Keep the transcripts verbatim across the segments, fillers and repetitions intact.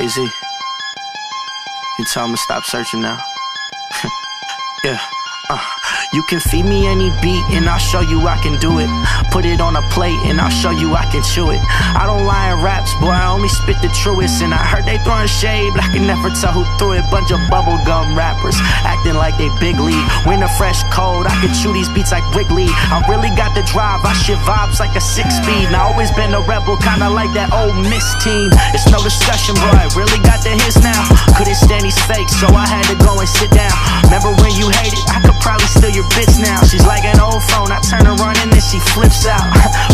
Hey Z, you tell him to stop searching now. Yeah. Uh, you can feed me any beat and I'll show you I can do it. Put it on a plate and I'll show you I can chew it. I don't lie in raps, boy, I only spit the truest. And I heard they throwing shade, but I can never tell who threw it. Bunch of bubblegum rappers, acting like they big league. When a fresh cold, I can chew these beats like Wrigley. I really got the drive, I shit vibes like a six-speed. And I always been a rebel, kinda like that old Miss team. It's no discussion, boy, I really got the hits now. Couldn't stand these fakes, so I had to go and sit down. Remember when you hated, I could probably steal your bitch now. She's like an old phone, I turn her on and then she flips out.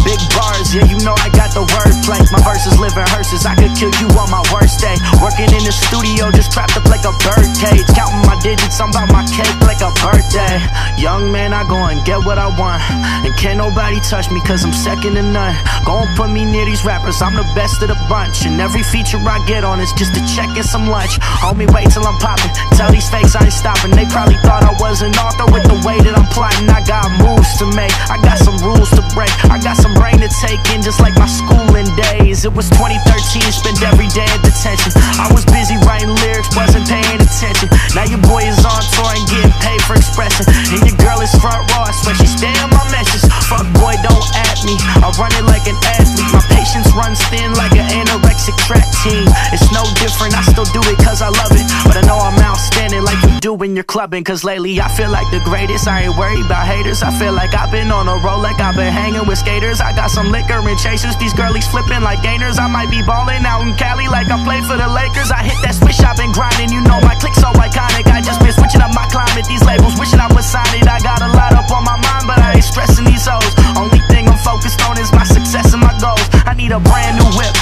Big bars, yeah, you know I got the wordplay. My verses live in hearses, I could kill you on my worst day. Working in the studio, just trapped up like a birdcage. Counting my digits, I'm about my cake like a birthday. Young man, I go and get what I want, and can't nobody touch me cause I'm second to none. Go and put me near these rappers, I'm the best of the bunch. And every feature I get on is just to check in some lunch. Homie, wait till I'm popping, tell these fakes I ain't stopping. They probably thought I wasn't off with the way that I'm plotting. I got moves to make, I got some rules to break, I got some brain to take in, just like my schooling days. It was twenty thirteen, spent every day in detention. I was busy writing lyrics, wasn't paying attention. Now your boy is on tour and getting paid for expressing. And your girl is front row, I swear she stay on my message. Fuck boy, don't at me, I run it like an athlete. My patience runs thin like an anorexic track team. It's no different, I still do it cause I love it. But I know I'm outstanding like you do when you're clubbing. Cause lately I feel like the greatest, I ain't worried about haters. I feel like I've been on a roll, like I've been hanging with skaters. I got some liquor and chasers, these girlies flipping like gainers. I might be balling out in Cali like I played for the Lakers. I hit that switch, I've been grinding, you know my click so iconic. I just been switching up my climate, these labels wishing I was signed. I got a lot up on my mind, but I ain't stressing these hoes. Only thing I'm focused on is my success and my goals. I need a brand new whip,